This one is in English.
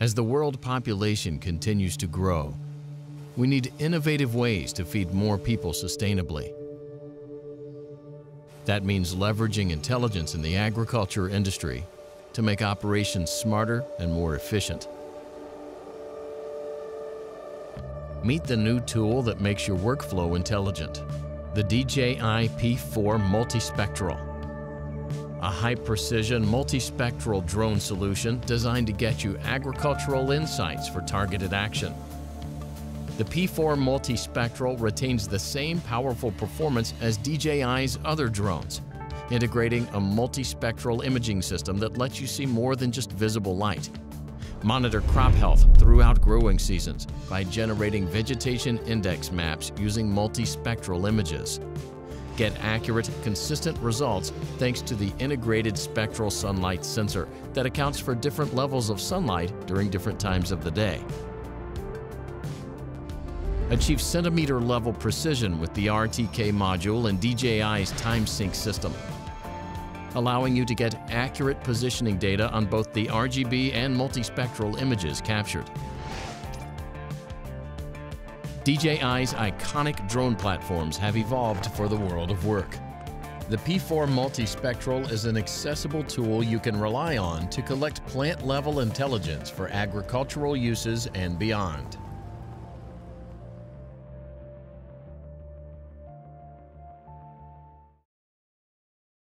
As the world population continues to grow, we need innovative ways to feed more people sustainably. That means leveraging intelligence in the agriculture industry to make operations smarter and more efficient. Meet the new tool that makes your workflow intelligent, the DJI P4 Multispectral. A high-precision multispectral drone solution designed to get you agricultural insights for targeted action. The P4 Multispectral retains the same powerful performance as DJI's other drones, integrating a multispectral imaging system that lets you see more than just visible light. Monitor crop health throughout growing seasons by generating vegetation index maps using multispectral images. Get accurate, consistent results thanks to the integrated spectral sunlight sensor that accounts for different levels of sunlight during different times of the day. Achieve centimeter-level precision with the RTK module and DJI's TimeSync system, allowing you to get accurate positioning data on both the RGB and multispectral images captured. DJI's iconic drone platforms have evolved for the world of work. The P4 Multispectral is an accessible tool you can rely on to collect plant-level intelligence for agricultural uses and beyond.